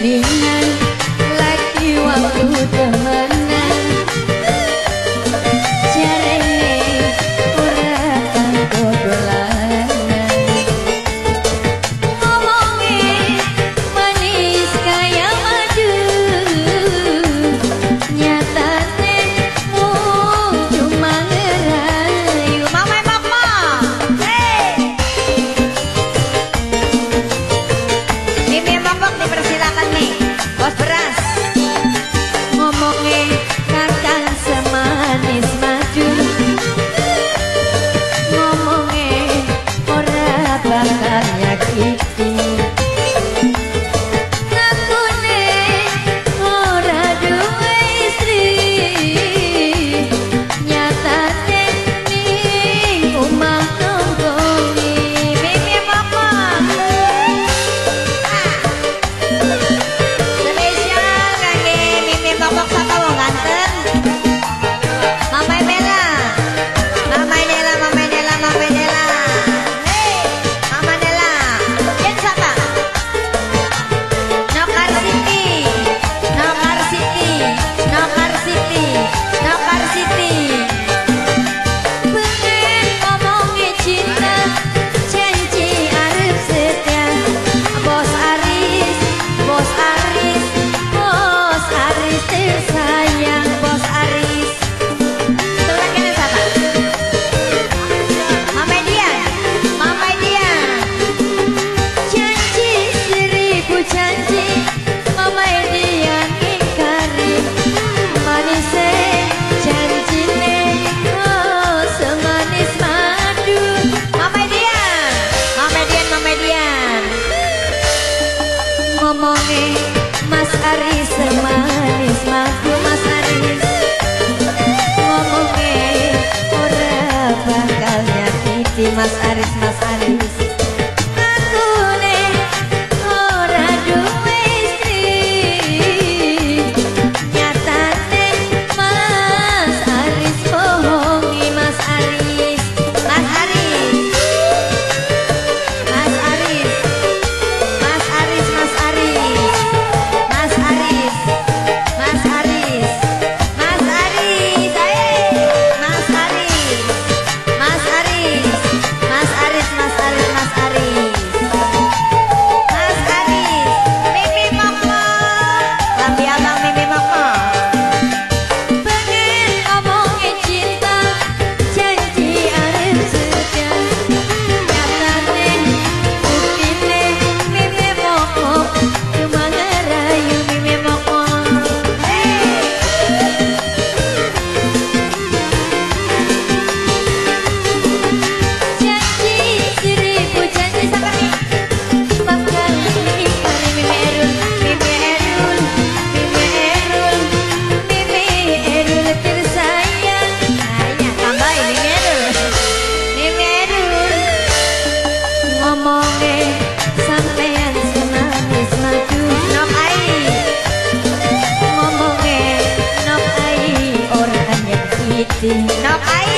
mendingan lagi waktu temenan jarene ora tanpa dolanan ngomongnya manis kaya madu nyatane mung cuma ngerayu mama papa hey ini mabok dipersilakan nih bos beras ngomongnya kacang semanis madu ngomongnya ora bakal nyakiti ngakune ora duwe istri nyatane ning omah tanggongi meme papa spesial kangge Mimi Popok sapa wong ganteng. Mamai Bella. Mamai Nela, Mamai Nela, Mamai Nela. Hei, Mama Nela. Yen sapa? Nokar Siti. Nokar Siti. Nokar Siti. Nokar Siti. Pengen ngomongnya cinta, janji arep setia. Bos Aris, tersayang, Bos Aris. Sebelah kanan siapa? Mamai Dian, Mamai Dian. Janji seribu janji, Mamai Dian ingkari. Manis janji oh semanis madu. Mamai Dian, Mamai Dian, Mamai Dian. Ngomongnya Mas Aris semanis madu Mas Aris ngomongnya ora bakal nyakiti Mas Aris aku nih ora duwe istri nyatane Mas Aris bohongi Mas Aris Mas Aris Mas Aris Mas Aris, Mas Aris, Mas Aris, Mas Aris, Mas Aris, hey, Mas Aris, Mas Aris, Mas Aris, Mas Aris, Mas Aris, Mas Aris, Mimi Mama, tapi abang Mimi Mama. Pengen omongin cinta, janji arep setia. Nyatane buktiné Mimi Popok cuma ngerayu Mimi Popok. Janji seribu janji sama nih. Bakal nikah Mimi Erul, Mimi Erul, Mimi Erul, Mimi Erul tersayang. Hanya tambahin Mimi Erul, Mimi Erul. Ngomongnya sampean semanis madu Nok Ai. Ngomongnya Nok Ai orang yang kiti Nok Ai.